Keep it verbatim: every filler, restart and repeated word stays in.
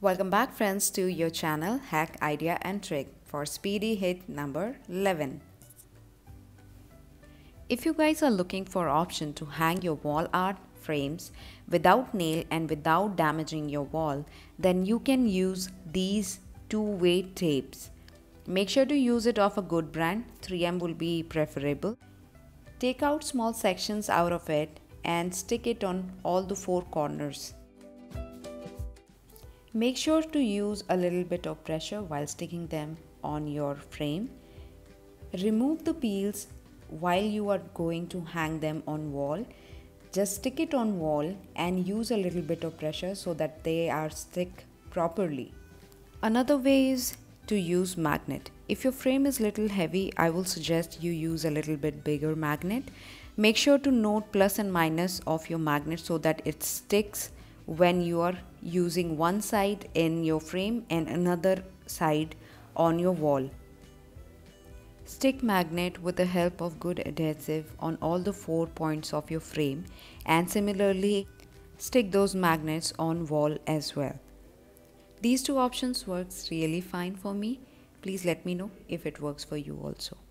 Welcome back friends to your channel Hack Idea and Trick for Speedy Hit number eleven. If you guys are looking for option to hang your wall art frames without nail and without damaging your wall, then you can use these two-way tapes. Make sure to use it of a good brand. three M will be preferable. Take out small sections out of it and stick it on all the four corners. Make sure to use a little bit of pressure while sticking them on your frame. Remove the peels while you are going to hang them on wall. Just stick it on wall and use a little bit of pressure so that they are stick properly. Another way is to use magnet. If your frame is little heavy, I will suggest you use a little bit bigger magnet. Make sure to note plus and minus of your magnet so that it sticks when you are using one side in your frame and another side on your wall. Stick magnet with the help of good adhesive on all the four points of your frame, and similarly stick those magnets on wall as well. These two options works really fine for me. Please let me know if it works for you also.